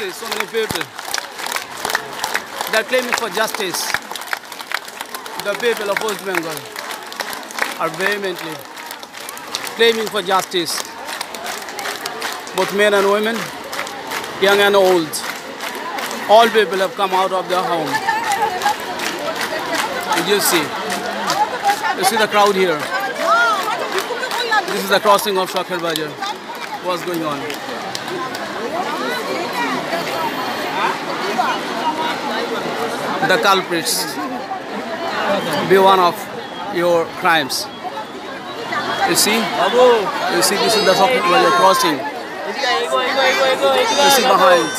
justice, so many people. They're claiming for justice. The people of West Bengal are vehemently claiming for justice. Both men and women, young and old, all people have come out of their home. And you see the crowd here. This is the crossing of Sakher Bazar. What's going on? The culprits. Be one of your crimes. You see, this is the Sakher Bazar crossing. You see behind.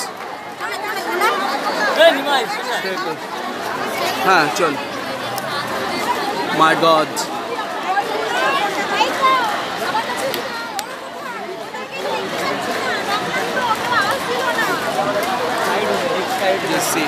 My God. Let's see.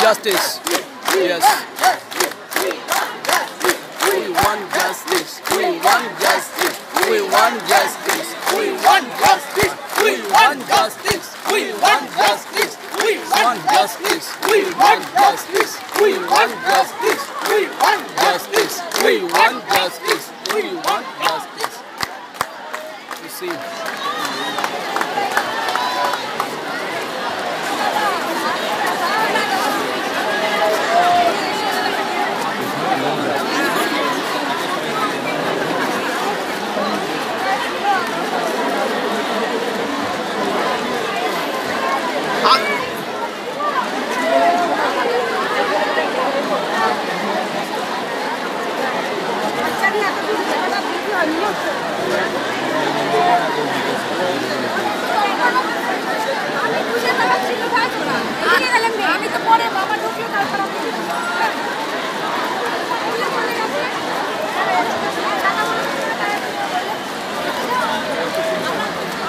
Justice. Yes. We want justice. We want justice. We want justice. We want justice. We want justice. We want justice. We want justice. We want justice. We want justice. We want justice. We want justice. We want justice. You see.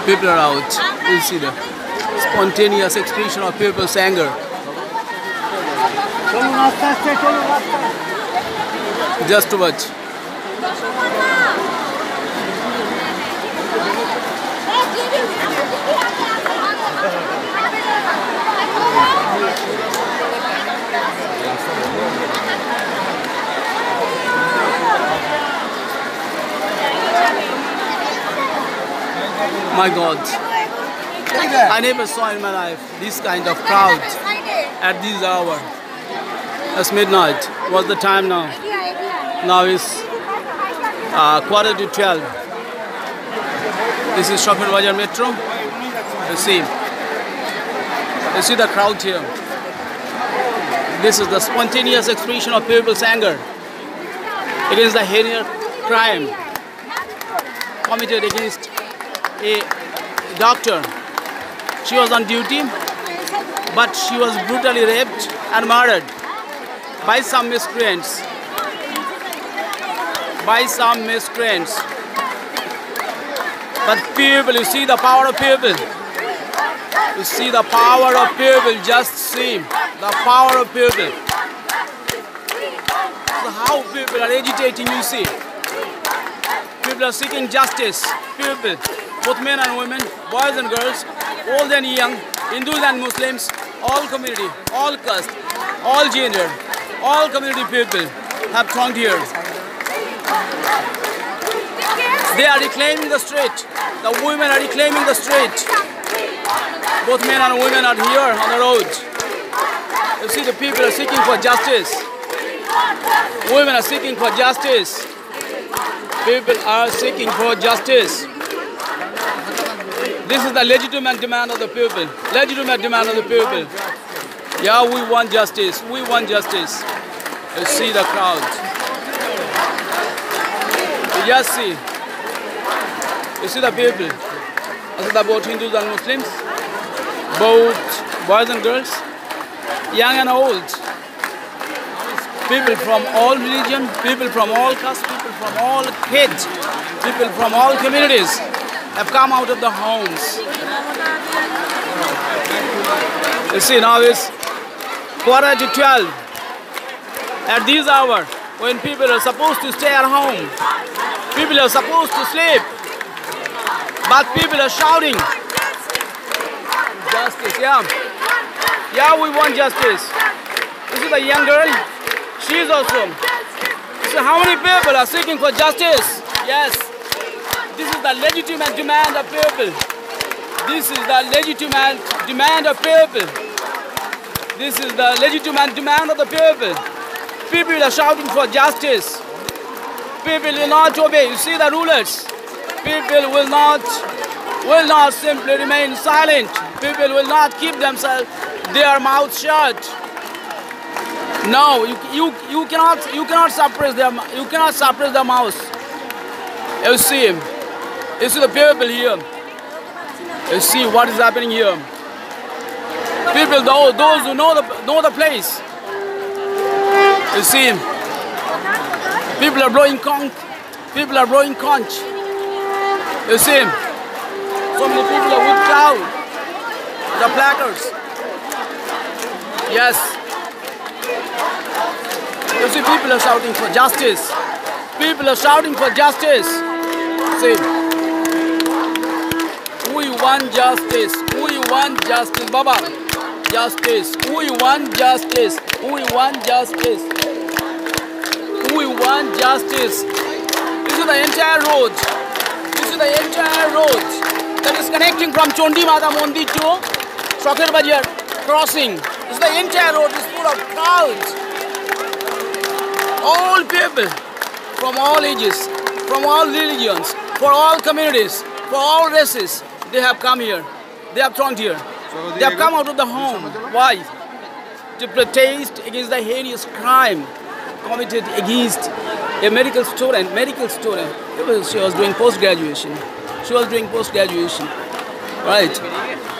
People are out. You see the spontaneous expression of people's anger. Just too much. My God, I never saw in my life this kind of crowd at this hour. It's midnight. What's the time now? Now it's quarter to 12. This is Shyambazar Metro. You see the crowd here. This is the spontaneous expression of people's anger. It is the heinous crime committed against a doctor. She was on duty, but she was brutally raped and murdered by some miscreants. But people, you see the power of people. Just see the power of people. So how people are agitating, you see. People are seeking justice. People, both men and women, boys and girls, old and young, Hindus and Muslims, all community, all caste, all gender, all community people have thronged here. They are reclaiming the street. The women are reclaiming the street. Both men and women are here on the road. You see the people are seeking for justice. Women are seeking for justice. People are seeking for justice. This is the legitimate demand of the people. Yeah, we want justice. You see the crowd. You see the people. Both Hindus and Muslims, both boys and girls, young and old, people from all religion, people from all caste, people from all kids, people from all communities have come out of the homes. You see, now it's 11:45. At this hour, when people are supposed to stay at home, people are supposed to sleep, but people are shouting, justice, yeah, we want justice. This is a young girl, she is awesome. So how many people are seeking for justice? Yes, this is the legitimate demand of people. This is the legitimate demand of people. This is the legitimate demand of the people. People are shouting for justice. People will not obey. You see the rulers. People will not simply remain silent. People will not keep themselves, their mouth shut. No, you cannot suppress them. You cannot suppress the mouth. You see the people here. You see what is happening here. People, those who know the place. You see, people are blowing conch. People are blowing conch. You see, so many people are whipped out the placards. Yes. You see, people are shouting for justice. People are shouting for justice. See, we want justice. We want justice, Baba. Justice. We want justice. We want justice. We want justice. This is the entire road. This is the entire road that is connecting from Chondi Mata Mondir to Sakher Bazar crossing. This is the entire road. It's full of crowds. All people from all ages, from all religions, for all communities, for all races, they have come here. They have turned here. They have come out of the home. Why? To protest against the heinous crime committed against a medical student. She was doing post-graduation. Right?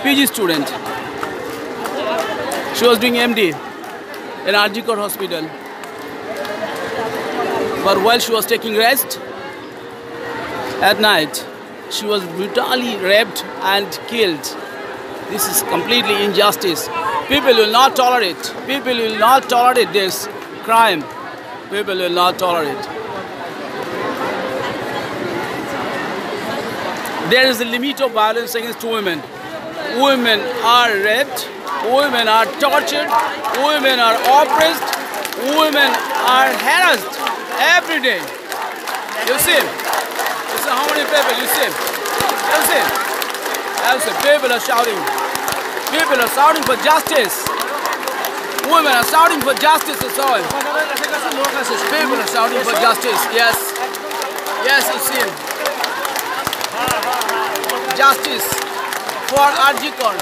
PG student. She was doing MD in RG Kar Hospital. But while she was taking rest at night, she was brutally raped and killed. This is completely injustice. People will not tolerate. People will not tolerate this crime. People will not tolerate. There is a limit of violence against women. Women are raped. Women are tortured. Women are oppressed. Women are harassed every day. You see? You see how many people you see? You see? You see? People are shouting. People are shouting for justice. Women are shouting for justice as well. People are shouting for justice. Yes. Yes, you see. Justice for RG Kar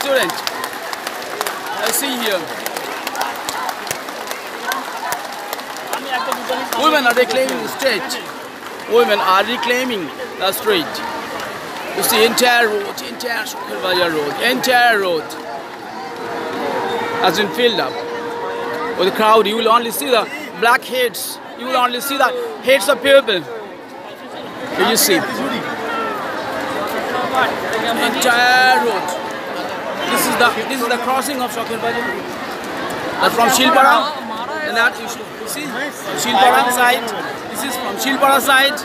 student. I see here. Women are reclaiming the street. Women are reclaiming the street. You see, entire road, entire Sakher Bazar road, entire road has been filled up with the crowd. You will only see the black heads. You will only see the heads of people. Here you see, entire road. This is the crossing of Sakher Bazar. That's from Shilpara, and that you should see Shilpara side. This is from Shilpara side,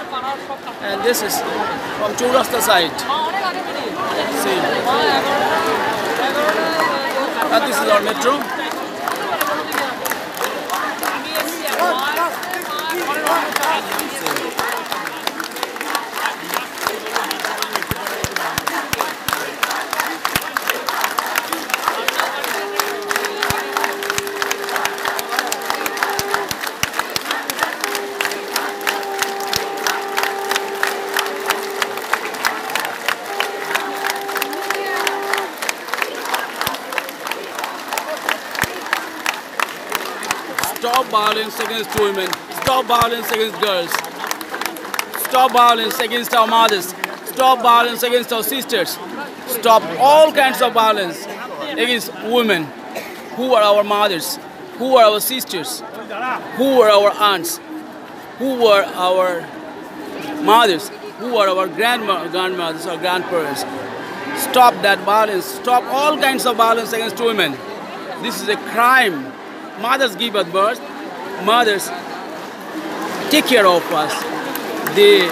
and this is from Churrasta side. See. And this is our metro. Stop violence against women. Stop violence against girls. Stop violence against our mothers. Stop violence against our sisters. Stop all kinds of violence. against women who are our mothers, who are our sisters, who are our aunts, who are our mothers, who are our grandmothers or grandparents. Stop that violence. Stop all kinds of violence against women. This is a crime. Mothers give at birth. Mothers take care of us. We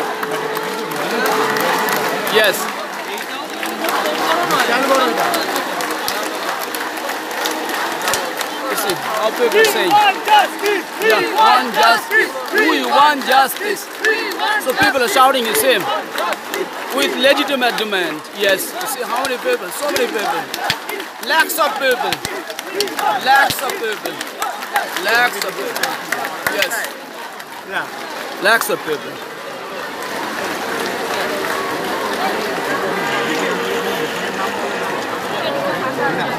want justice. So people are shouting the same with legitimate demand. Yes. You see how many people? So many people. Lakhs of people. Lakhs of people. Lakhs of people. Yes. Lakhs of people. Lakhs of people.